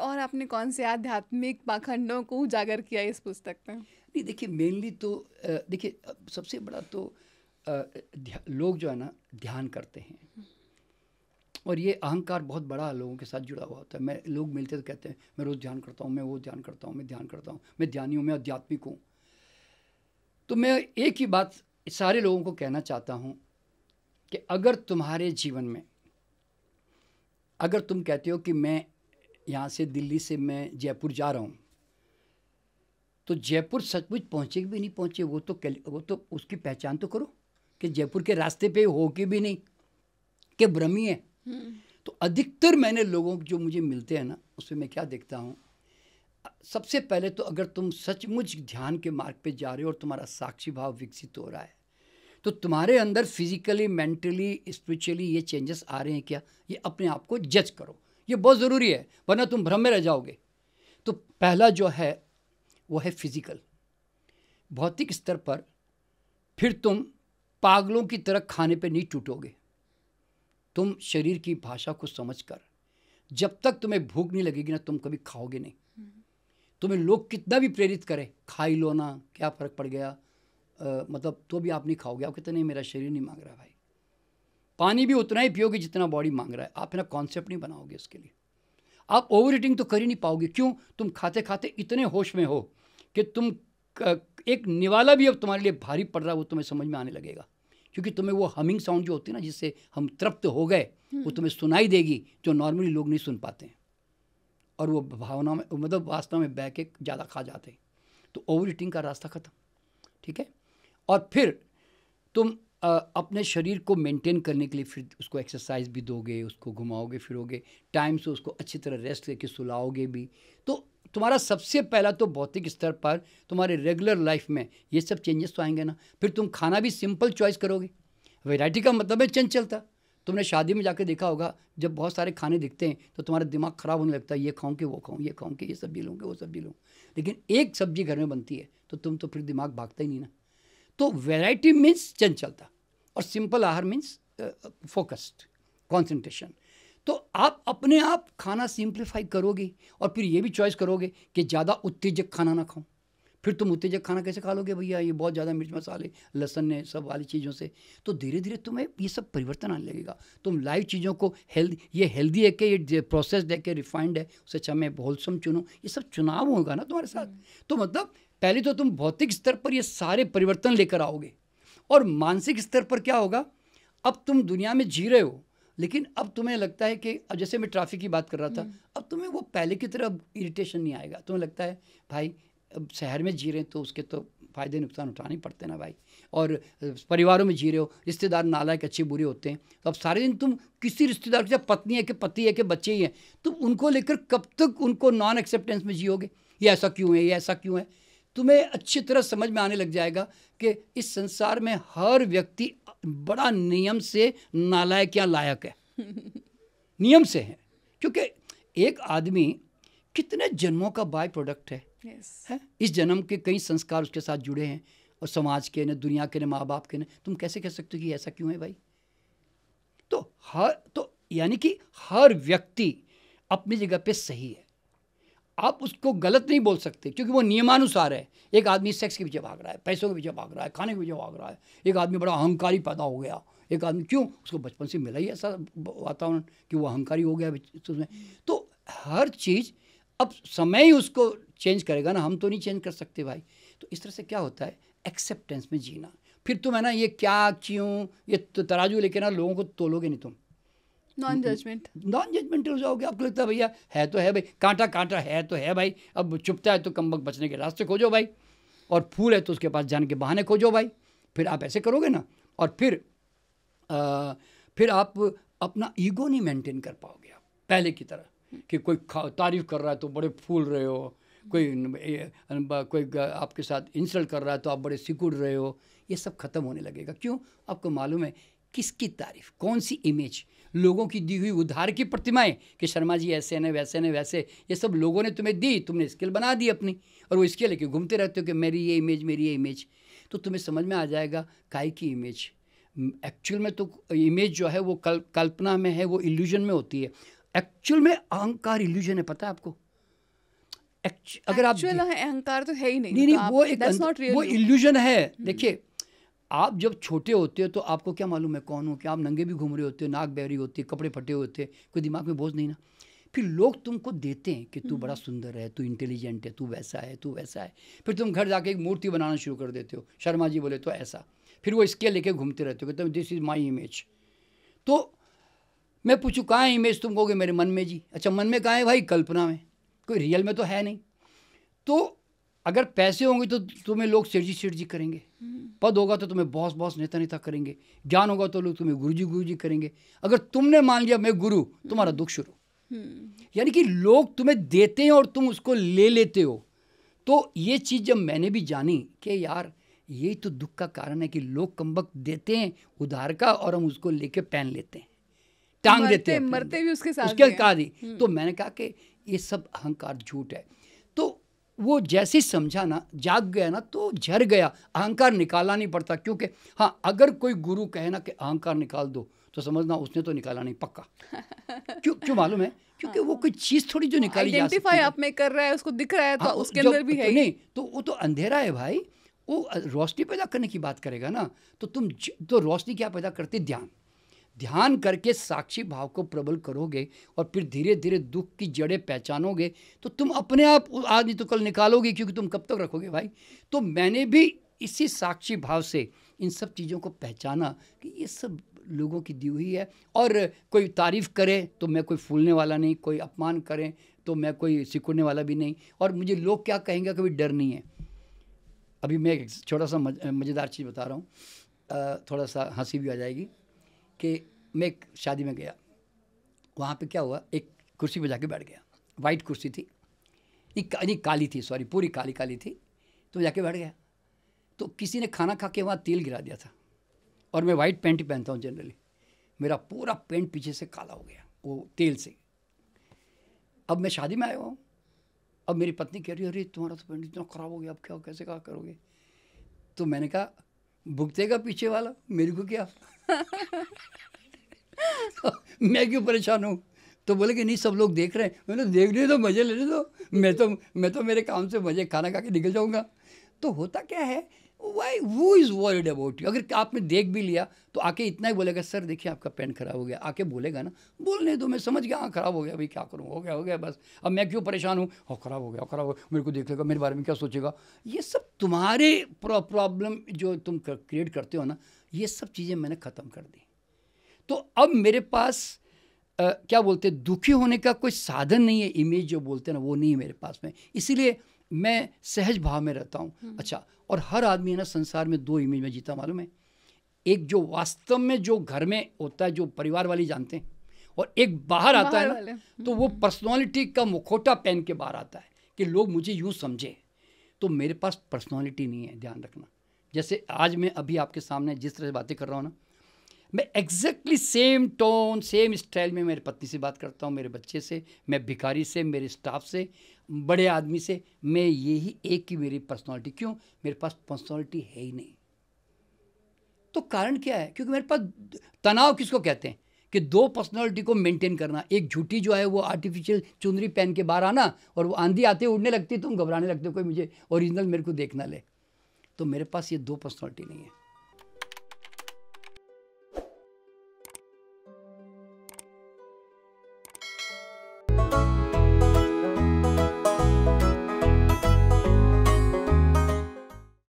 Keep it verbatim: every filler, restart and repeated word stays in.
और आपने कौन से आध्यात्मिक पाखंडों को उजागर किया इस पुस्तक में? नहीं देखिए, मेनली तो देखिए सबसे बड़ा तो लोग जो है ना ध्यान करते हैं और ये अहंकार बहुत बड़ा लोगों के साथ जुड़ा हुआ होता है। मैं लोग मिलते तो कहते हैं मैं रोज़ ध्यान करता हूँ, मैं वो ध्यान करता हूँ, मैं ध्यान करता हूँ, मैं ध्यानी हूँ, मैं आध्यात्मिक हूँ। तो मैं एक ही बात सारे लोगों को कहना चाहता हूँ कि अगर तुम्हारे जीवन में अगर तुम कहते हो कि मैं यहाँ से दिल्ली से मैं जयपुर जा रहा हूँ, तो जयपुर सचमुच पहुँचे भी नहीं पहुँचे वो तो वो तो उसकी पहचान तो करो कि जयपुर के रास्ते पे हो के भी नहीं कि भ्रमी है। तो अधिकतर मैंने लोगों जो मुझे मिलते हैं ना उसमें मैं क्या देखता हूँ, सबसे पहले तो अगर तुम सचमुच ध्यान के मार्ग पे जा रहे हो और तुम्हारा साक्षी भाव विकसित हो रहा है तो तुम्हारे अंदर फिजिकली, मेंटली, स्पिरिचुअली ये चेंजेस आ रहे हैं क्या, ये अपने आप को जज करो। ये बहुत ज़रूरी है वरना तुम भ्रम में रह जाओगे। तो पहला जो है वो है फिजिकल, भौतिक स्तर पर। फिर तुम पागलों की तरह खाने पे नहीं टूटोगे। तुम शरीर की भाषा को समझकर जब तक तुम्हें भूख नहीं लगेगी ना तुम कभी खाओगे नहीं। तुम्हें लोग कितना भी प्रेरित करें खाई लो ना, क्या फ़र्क पड़ गया, आ, मतलब तो भी आप नहीं खाओगे। आप कहते नहीं मेरा शरीर नहीं मांग रहा भाई। पानी भी उतना ही पियोगे जितना बॉडी मांग रहा है। आप ना कॉन्सेप्ट नहीं बनाओगे उसके लिए। आप ओवर ईटिंग तो कर ही नहीं पाओगे। क्यों? तुम खाते खाते इतने होश में हो कि तुम एक निवाला भी अब तुम्हारे लिए भारी पड़ रहा है वो तुम्हें समझ में आने लगेगा, क्योंकि तुम्हें वो हमिंग साउंड जो होती है ना जिससे हम तृप्त हो गए वो तुम्हें सुनाई देगी, जो नॉर्मली लोग नहीं सुन पाते हैं और वो भावना में मतलब वास्तव में बह के ज़्यादा खा जाते हैं। तो ओवर ईटिंग का रास्ता ख़त्म, ठीक है। और फिर तुम आ, अपने शरीर को मेंटेन करने के लिए फिर उसको एक्सरसाइज भी दोगे, उसको घुमाओगे फिरोगे, टाइम से उसको अच्छी तरह रेस्ट करके सुलाओगे भी। तो तुम्हारा सबसे पहला तो भौतिक स्तर पर तुम्हारे रेगुलर लाइफ में ये सब चेंजेस तो आएंगे ना। फिर तुम खाना भी सिंपल चॉइस करोगे। वैरायटी का मतलब है चंचलता। तुमने शादी में जाकर देखा होगा जब बहुत सारे खाने दिखते हैं तो तुम्हारा दिमाग ख़राब होने लगता है, ये खाऊं कि वो खाऊं, ये खाऊं कि ये सब्जी लूँगे वो सब्जी लूँ। लेकिन एक सब्जी घर में बनती है तो तुम तो फिर दिमाग भागता ही नहीं ना। तो वैरायटी मीन्स चंचलता और सिंपल आहार मीन्स फोकस्ड कॉन्सेंट्रेशन। तो आप अपने आप खाना सिंप्लीफाई करोगे और फिर ये भी चॉइस करोगे कि ज़्यादा उत्तेजक खाना ना खाऊं। फिर तुम उत्तेजक खाना कैसे खा लोगे भैया, ये बहुत ज़्यादा मिर्च मसाले लहसुन ने सब वाली चीज़ों से। तो धीरे धीरे तुम्हें ये सब परिवर्तन आने लगेगा। तुम लाइव चीज़ों को हेल्दी, ये हेल्दी है कि ये प्रोसेस्ड है कि रिफाइंड है, उससे अच्छा मैं होलसम चुनूँ, ये सब चुनाव होगा ना तुम्हारे साथ। तो मतलब पहले तो तुम भौतिक स्तर पर ये सारे परिवर्तन लेकर आओगे और मानसिक स्तर पर क्या होगा, अब तुम दुनिया में जी रहे हो लेकिन अब तुम्हें लगता है कि अब जैसे मैं ट्रैफिक की बात कर रहा था, अब तुम्हें वो पहले की तरह इरिटेशन नहीं आएगा। तुम्हें लगता है भाई अब शहर में जी रहे हैं तो उसके तो फ़ायदे नुकसान उठाने पड़ते ना भाई, और परिवारों में जी रहे हो, रिश्तेदार नालायक अच्छे बुरे होते हैं। तो अब सारे दिन तुम किसी रिश्तेदार के साथ, पत्नी है कि पति है कि बच्चे ही हैं, तुम उनको लेकर कब तक उनको नॉन एक्सेप्टेंस में जियोगे, ये ऐसा क्यों है, ये ऐसा क्यों है। तुम्हें अच्छी तरह समझ में आने लग जाएगा कि इस संसार में हर व्यक्ति बड़ा नियम से नालायक या लायक है, नियम से है। क्योंकि एक आदमी कितने जन्मों का बाय प्रोडक्ट है, yes. है इस जन्म के कई संस्कार उसके साथ जुड़े हैं और समाज के ने, दुनिया के ने, माँ बाप के ने। तुम कैसे कह सकते हो कि ऐसा क्यों है भाई। तो हर तो यानी कि हर व्यक्ति अपनी जगह पे सही है, आप उसको गलत नहीं बोल सकते क्योंकि वो नियमानुसार है। एक आदमी सेक्स के पीछे भाग रहा है, पैसों के पीछे भाग रहा है, खाने के पीछे भाग रहा है। एक आदमी बड़ा अहंकारी पैदा हो गया, एक आदमी क्यों, उसको बचपन से मिला ही ऐसा वातावरण कि वो अहंकारी हो गया। उसमें तो हर चीज़ अब समय ही उसको चेंज करेगा ना, हम तो नहीं चेंज कर सकते भाई। तो इस तरह से क्या होता है, एक्सेप्टेंस में जीना। फिर तुम है ना ये क्या क्यों ये तो तराजू लेके ना लोगों को तोलोगे नहीं, तुम नॉन जजमेंट नॉन जजमेंट हो जाओगे। आपको लगता है भैया है तो है भाई, कांटा कांटा है तो है भाई, अब चुपता है तो कमबख्त बचने के रास्ते खोजो भाई, और फूल है तो उसके पास जाने के बहाने खोजो भाई। फिर आप ऐसे करोगे ना और फिर आ, फिर आप अपना ईगो नहीं मेंटेन कर पाओगे आप पहले की तरह कि कोई तारीफ़ कर रहा है तो बड़े फूल रहे हो, कोई कोई आपके साथ इंसल्ट कर रहा है तो आप बड़े सिकुड़ रहे हो। ये सब खत्म होने लगेगा। क्यों? आपको मालूम है किसकी तारीफ़, कौन सी इमेज, लोगों की दी हुई उधार की प्रतिमाएं कि शर्मा जी ऐसे न वैसे न वैसे, ये सब लोगों ने तुम्हें दी, तुमने स्किल बना दी अपनी और वो स्किल लेके घूमते रहते हो कि मेरी ये इमेज मेरी ये इमेज। तो तुम्हें समझ में आ जाएगा काहे की इमेज, एक्चुअल में तो इमेज जो है वो कल, कल्पना में है, वो इल्यूजन में होती है। एक्चुअल में अहंकार इल्यूजन है, पता है आपको। अगर आप अहंकार तो है ही नहीं, नहीं, नहीं तो वो एक really. वो इल्यूजन है। देखिए आप जब छोटे होते हो तो आपको क्या मालूम है कौन हो, कि आप नंगे भी घूम रहे होते हो, नाक बहरी होती है, कपड़े फटे होते हैं, कोई दिमाग में बोझ नहीं ना। फिर लोग तुमको देते हैं कि तू बड़ा सुंदर है, तू इंटेलिजेंट है, तू वैसा है, तू वैसा है। फिर तुम घर जाके एक मूर्ति बनाना शुरू कर देते हो, शर्मा जी बोले तो ऐसा, फिर वो स्केल लेके घूमते रहते हो कि दिस इज़ माई इमेज। तो मैं पूछूँ कहाँ है इमेज, तुम कहोगे मेरे मन में जी। अच्छा मन में कहाँ है भाई, कल्पना में, कोई रियल में तो है नहीं। तो अगर पैसे होंगे तो तुम्हें लोग सेठ जी सेठ जी करेंगे, पद होगा तो तुम्हें बॉस बॉस नेता नेता करेंगे, ज्ञान होगा तो लोग तुम्हें गुरुजी गुरुजी करेंगे। अगर तुमने मान लिया मैं गुरु, तुम्हारा दुख शुरू। यानी कि लोग तुम्हें देते हैं और तुम उसको ले लेते हो। तो ये चीज़ जब मैंने भी जानी कि यार यही तो दुख का कारण है कि लोग कमबख्त देते हैं उधार का और हम उसको लेके पहन लेते हैं, टांग देते हैं, मरते भी उसके साथ उसके कादी। तो मैंने कहा कि ये सब अहंकार झूठ है। तो वो जैसे ही समझा ना, जाग गया ना, तो झर गया, अहंकार निकाला नहीं पड़ता। क्योंकि हाँ अगर कोई गुरु कहे ना कि अहंकार निकाल दो तो समझना उसने तो निकाला नहीं पक्का। क्यों क्यों मालूम है, क्योंकि हाँ, वो कोई चीज़ थोड़ी जो निकाली जा सकती है। आप में कर रहा है, उसको दिख रहा है तो हाँ, उसके अंदर भी है नहीं, तो वो तो अंधेरा है भाई, वो रोशनी पैदा करने की बात करेगा ना। तो तुम तो रोशनी क्या पैदा करते, ध्यान, ध्यान करके साक्षी भाव को प्रबल करोगे और फिर धीरे धीरे दुख की जड़ें पहचानोगे तो तुम अपने आप आज नहीं तो कल निकालोगे, क्योंकि तुम कब तक रखोगे भाई। तो मैंने भी इसी साक्षी भाव से इन सब चीज़ों को पहचाना कि ये सब लोगों की दी हुई है। और कोई तारीफ़ करे तो मैं कोई फूलने वाला नहीं, कोई अपमान करें तो मैं कोई सिकुड़ने वाला भी नहीं, और मुझे लोग क्या कहेंगे कभी डर नहीं है। अभी मैं एक छोटा सा मज़ेदार चीज़ बता रहा हूँ, थोड़ा सा हंसी भी आ जाएगी। कि मैं एक शादी में गया, वहाँ पे क्या हुआ, एक कुर्सी पे जाके बैठ गया, वाइट कुर्सी थी, नहीं काली थी, सॉरी पूरी काली काली थी, तो जाके बैठ गया। तो किसी ने खाना खा के वहाँ तेल गिरा दिया था, और मैं वाइट पैंट ही पहनता हूँ जनरली, मेरा पूरा पैंट पीछे से काला हो गया वो तेल से। अब मैं शादी में आया हूँ, अब मेरी पत्नी कह रही है अरे तुम्हारा तो पैंट इतना ख़राब हो गया, अब क्या कैसे क्या करोगे। तो मैंने कहा भुगतेगा पीछे वाला, मेरे को क्या मैं क्यों परेशान हूँ। तो बोले कि नहीं सब लोग देख रहे हैं। मैंने देख रहे तो मज़े ले रहे तो मैं तो मैं तो मेरे काम से मज़े खाना खा के निकल जाऊँगा। तो होता क्या है, वाई वो इज़ वॉरिड अबाउट यू। अगर आपने देख भी लिया तो आके इतना ही बोलेगा सर देखिए आपका पेन ख़राब हो गया, आके बोलेगा ना, बोलने दो मैं समझ गया हाँ ख़राब हो गया, भाई क्या करूँ, हो गया हो गया बस, अब मैं क्यों परेशान हूँ, हो ख़राब हो गया ख़राब हो गया, मेरे को देख लेगा, मेरे बारे में क्या सोचेगा। ये सब तुम्हारे प्रॉब्लम जो तुम क्रिएट करते हो ना, ये सब चीज़ें मैंने ख़त्म कर दी। तो अब मेरे पास आ, क्या बोलते हैं, दुखी होने का कोई साधन नहीं है, इमेज जो बोलते हैं ना वो नहीं है मेरे पास में, इसीलिए मैं सहज भाव में रहता हूँ। अच्छा, और हर आदमी है ना संसार में दो इमेज में जीता मालूम है, एक जो वास्तव में जो घर में होता है जो परिवार वाले जानते हैं, और एक बाहर आता बाहर है ना, तो वो पर्सनालिटी का मुखौटा पहन के बाहर आता है कि लोग मुझे यूँ समझे। तो मेरे पास पर्सनालिटी नहीं है, ध्यान रखना। जैसे आज मैं अभी आपके सामने जिस तरह से बातें कर रहा हूँ ना, मैं exactly same tone same style में मेरी पत्नी से बात करता हूँ, मेरे बच्चे से, मैं भिखारी से, मेरे स्टाफ से, बड़े आदमी से, मैं यही एक ही मेरी पर्सनालिटी। क्यों, मेरे पास पर्सनालिटी है ही नहीं। तो कारण क्या है, क्योंकि मेरे पास तनाव किसको कहते हैं कि दो पर्सनालिटी को मेंटेन करना, एक झूठी जो है वो आर्टिफिशियल चुनरी पहन के बाहर आना, और वो आंधी आते उड़ने लगती, तुम घबराने लगते हो कोई मुझे ओरिजिनल मेरे को देखना ले। तो मेरे पास ये दो पर्सनालिटी नहीं है।